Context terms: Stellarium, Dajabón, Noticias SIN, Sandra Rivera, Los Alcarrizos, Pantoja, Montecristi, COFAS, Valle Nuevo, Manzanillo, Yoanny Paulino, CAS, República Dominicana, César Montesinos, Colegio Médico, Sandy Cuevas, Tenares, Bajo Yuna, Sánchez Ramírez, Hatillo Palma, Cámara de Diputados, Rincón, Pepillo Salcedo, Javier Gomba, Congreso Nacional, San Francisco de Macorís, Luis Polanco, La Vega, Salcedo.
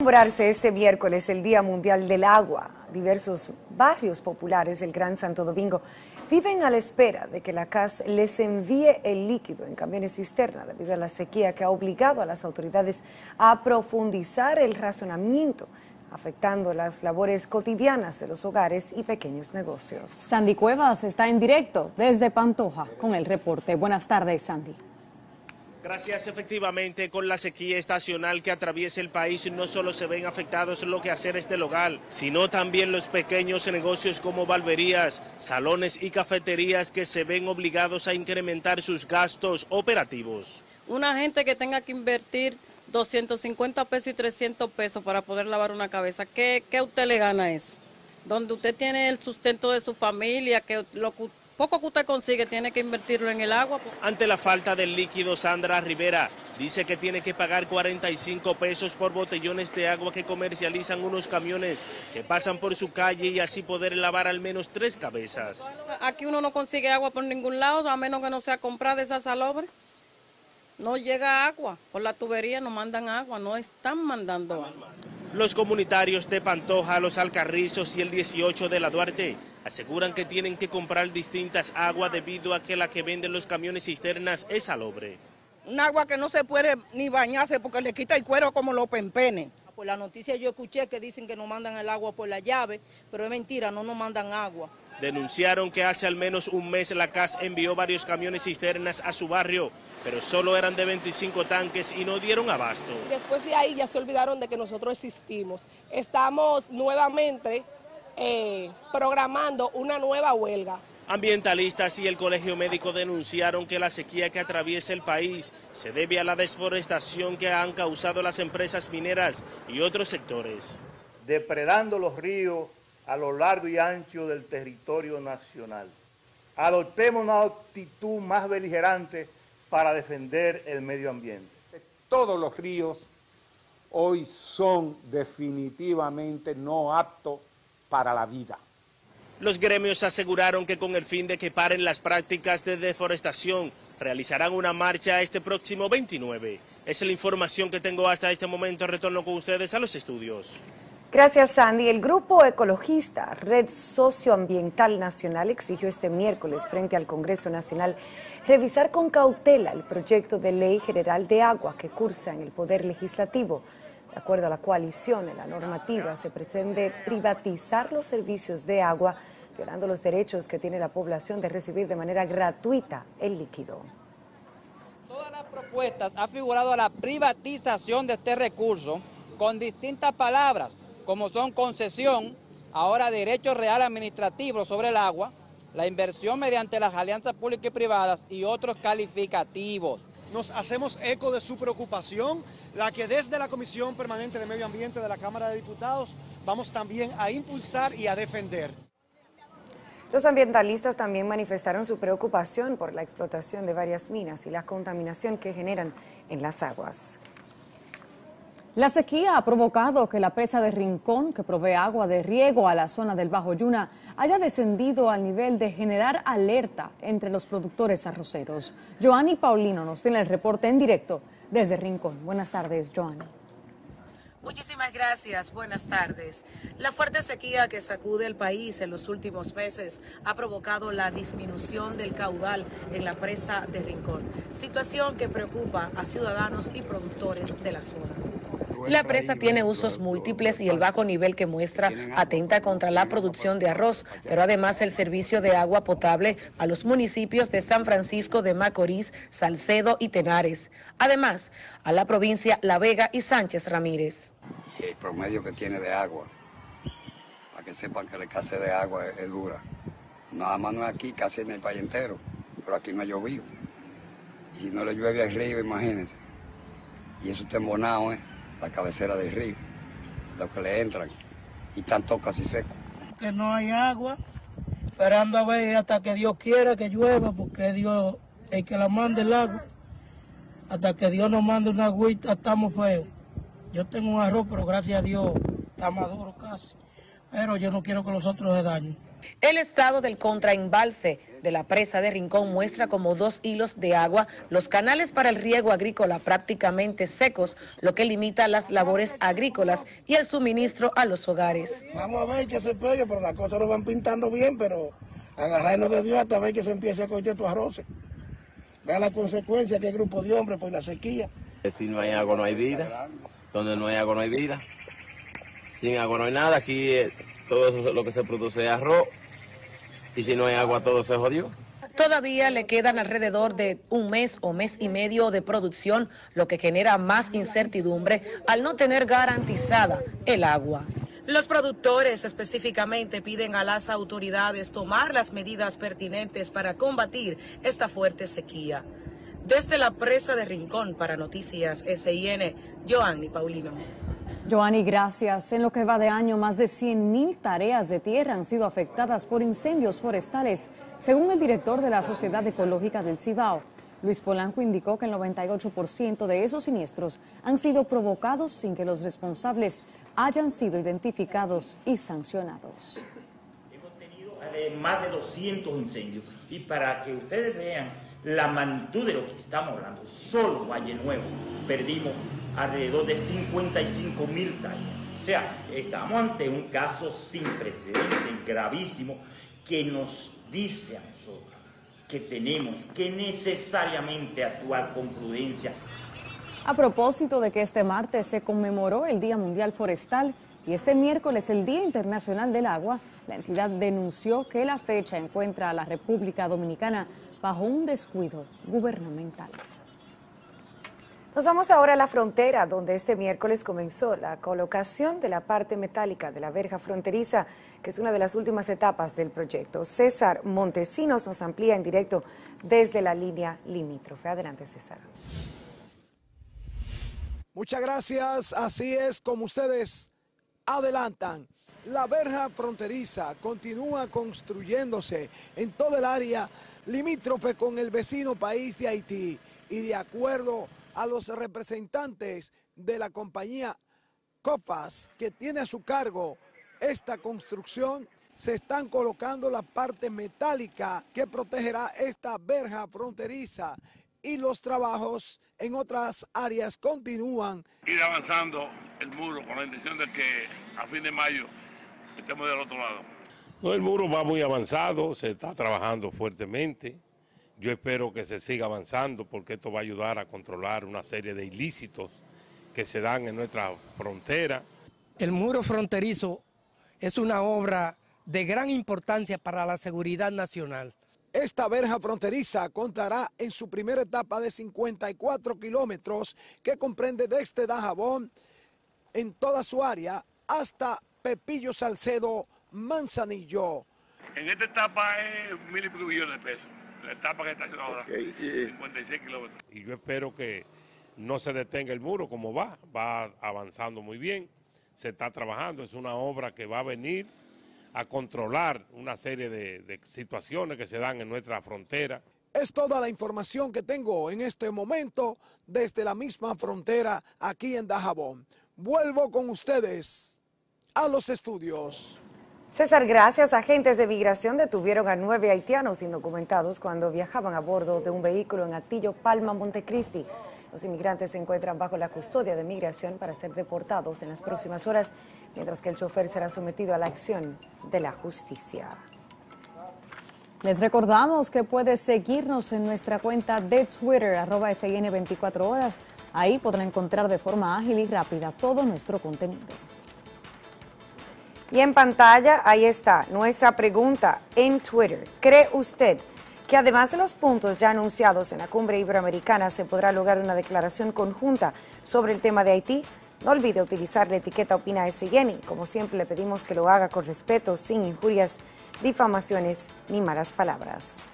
Celebrarse este miércoles el Día Mundial del Agua, diversos barrios populares del Gran Santo Domingo viven a la espera de que la CAS les envíe el líquido en camiones cisterna debido a la sequía que ha obligado a las autoridades a profundizar el razonamiento, afectando las labores cotidianas de los hogares y pequeños negocios. Sandy Cuevas está en directo desde Pantoja con el reporte. Buenas tardes, Sandy. Gracias, efectivamente, con la sequía estacional que atraviesa el país, no solo se ven afectados los quehaceres del hogar, sino también los pequeños negocios como barberías, salones y cafeterías que se ven obligados a incrementar sus gastos operativos. Una gente que tenga que invertir 250 pesos y 300 pesos para poder lavar una cabeza, ¿qué usted le gana eso? Donde usted tiene el sustento de su familia, que lo que poco que usted consigue, tiene que invertirlo en el agua. Ante la falta del líquido, Sandra Rivera dice que tiene que pagar 45 pesos por botellones de agua que comercializan unos camiones que pasan por su calle y así poder lavar al menos 3 cabezas. Aquí uno no consigue agua por ningún lado, a menos que no sea comprada esa salobre. No llega agua, por la tubería no mandan agua, no están mandando agua. Los comunitarios de Pantoja, Los Alcarrizos y el 18 de la Duarte aseguran que tienen que comprar distintas aguas debido a que la que venden los camiones cisternas es salobre. Un agua que no se puede ni bañarse porque le quita el cuero como los pempenes. Por la noticia yo escuché que dicen que nos mandan el agua por la llave, pero es mentira, no nos mandan agua. Denunciaron que hace al menos un mes la CAS envió varios camiones cisternas a su barrio, pero solo eran de 25 tanques y no dieron abasto. Después de ahí ya se olvidaron de que nosotros existimos. Estamos nuevamente programando una nueva huelga. Ambientalistas y el Colegio Médico denunciaron que la sequía que atraviesa el país se debe a la desforestación que han causado las empresas mineras y otros sectores, depredando los ríos a lo largo y ancho del territorio nacional. Adoptemos una actitud más beligerante para defender el medio ambiente. Todos los ríos hoy son definitivamente no aptos para la vida. Los gremios aseguraron que con el fin de que paren las prácticas de deforestación, realizarán una marcha este próximo 29. Esa es la información que tengo hasta este momento. Retorno con ustedes a los estudios. Gracias, Sandy. El grupo ecologista Red Socioambiental Nacional exigió este miércoles frente al Congreso Nacional revisar con cautela el proyecto de ley general de agua que cursa en el Poder Legislativo. De acuerdo a la coalición, en la normativa se pretende privatizar los servicios de agua, violando los derechos que tiene la población de recibir de manera gratuita el líquido. Todas las propuestas han figurado a la privatización de este recurso con distintas palabras, como son concesión, ahora derecho real administrativo sobre el agua, la inversión mediante las alianzas públicas y privadas y otros calificativos. Nos hacemos eco de su preocupación, la que desde la Comisión Permanente de Medio Ambiente de la Cámara de Diputados vamos también a impulsar y a defender. Los ambientalistas también manifestaron su preocupación por la explotación de varias minas y la contaminación que generan en las aguas. La sequía ha provocado que la presa de Rincón, que provee agua de riego a la zona del Bajo Yuna, haya descendido al nivel de generar alerta entre los productores arroceros. Yoanny Paulino nos tiene el reporte en directo desde Rincón. Buenas tardes, Yoanny. Muchísimas gracias, buenas tardes. La fuerte sequía que sacude el país en los últimos meses ha provocado la disminución del caudal en la presa de Rincón, situación que preocupa a ciudadanos y productores de la zona. La presa tiene usos múltiples y el bajo nivel que muestra atenta contra la producción de arroz, pero además el servicio de agua potable a los municipios de San Francisco de Macorís, Salcedo y Tenares. Además, a la provincia La Vega y Sánchez Ramírez. El promedio que tiene de agua, para que sepan que la escasez de agua es dura. Nada más no es aquí, casi en el país entero, pero aquí no ha llovido. Y si no le llueve al río, imagínense. Y eso está embonado, la cabecera del río, los que le entran, y están todos casi secos. Que no hay agua, esperando a ver hasta que Dios quiera que llueva, porque Dios es el que la manda el agua. Hasta que Dios nos mande una agüita, estamos feos. Yo tengo un arroz, pero gracias a Dios está maduro casi. pero yo no quiero que los otros se dañen. El estado del contraembalse de la presa de Rincón muestra como 2 hilos de agua los canales para el riego agrícola prácticamente secos, lo que limita las labores agrícolas y el suministro a los hogares. Vamos a ver que se pegue, pero las cosas lo van pintando bien, pero agarrarnos de Dios hasta ver que se empiece a coger tus arroces. Vean las consecuencias que hay grupo de hombres por la sequía. Si no hay agua no hay vida, donde no hay agua no hay vida, sin agua no hay nada, aquí... Todo eso, lo que se produce es arroz, y si no hay agua todo se jodió. Todavía le quedan alrededor de 1 mes o 1 mes y medio de producción, lo que genera más incertidumbre al no tener garantizada el agua. Los productores específicamente piden a las autoridades tomar las medidas pertinentes para combatir esta fuerte sequía. Desde la presa de Rincón para Noticias SIN, Yoanny Paulino. Yoanny, gracias. En lo que va de año, más de 100.000 tareas de tierra han sido afectadas por incendios forestales, según el director de la Sociedad Ecológica del Cibao. Luis Polanco indicó que el 98% de esos siniestros han sido provocados sin que los responsables hayan sido identificados y sancionados. Hemos tenido más de 200 incendios y para que ustedes vean la magnitud de lo que estamos hablando, solo Valle Nuevo perdimos alrededor de 55.000 tallas. O sea, estamos ante un caso sin precedentes, gravísimo, que nos dice a nosotros que tenemos que necesariamente actuar con prudencia. A propósito de que este martes se conmemoró el Día Mundial Forestal y este miércoles el Día Internacional del Agua, la entidad denunció que la fecha encuentra a la República Dominicana bajo un descuido gubernamental. Nos vamos ahora a la frontera, donde este miércoles comenzó la colocación de la parte metálica de la verja fronteriza, que es una de las últimas etapas del proyecto. César Montesinos nos amplía en directo desde la línea limítrofe. Adelante, César. Muchas gracias. Así es, como ustedes adelantan, la verja fronteriza continúa construyéndose en todo el área limítrofe con el vecino país de Haití y de acuerdo a los representantes de la compañía COFAS, que tiene a su cargo esta construcción, se están colocando la parte metálica que protegerá esta verja fronteriza y los trabajos en otras áreas continúan. Ir avanzando el muro con la intención de que a fin de mayo estemos del otro lado. No, el muro va muy avanzado, se está trabajando fuertemente. Yo espero que se siga avanzando porque esto va a ayudar a controlar una serie de ilícitos que se dan en nuestra frontera. El muro fronterizo es una obra de gran importancia para la seguridad nacional. Esta verja fronteriza contará en su primera etapa de 54 kilómetros que comprende desde Dajabón en toda su área hasta Pepillo Salcedo, Manzanillo. En esta etapa es 1.000 y pico millones de pesos. La etapa que está haciendo ahora, okay, 56 kilómetros. Y yo espero que no se detenga el muro como va, va avanzando muy bien, se está trabajando, es una obra que va a venir a controlar una serie de situaciones que se dan en nuestra frontera. Es toda la información que tengo en este momento desde la misma frontera aquí en Dajabón. Vuelvo con ustedes a los estudios. César, gracias. Agentes de migración detuvieron a 9 haitianos indocumentados cuando viajaban a bordo de un vehículo en Hatillo Palma, Montecristi. Los inmigrantes se encuentran bajo la custodia de migración para ser deportados en las próximas horas, mientras que el chofer será sometido a la acción de la justicia. Les recordamos que puedes seguirnos en nuestra cuenta de Twitter, @SIN24horas. Ahí podrá encontrar de forma ágil y rápida todo nuestro contenido. Y en pantalla, ahí está, nuestra pregunta en Twitter. ¿Cree usted que además de los puntos ya anunciados en la cumbre iberoamericana se podrá lograr una declaración conjunta sobre el tema de Haití? No olvide utilizar la etiqueta OpinaSIN. Como siempre, le pedimos que lo haga con respeto, sin injurias, difamaciones ni malas palabras.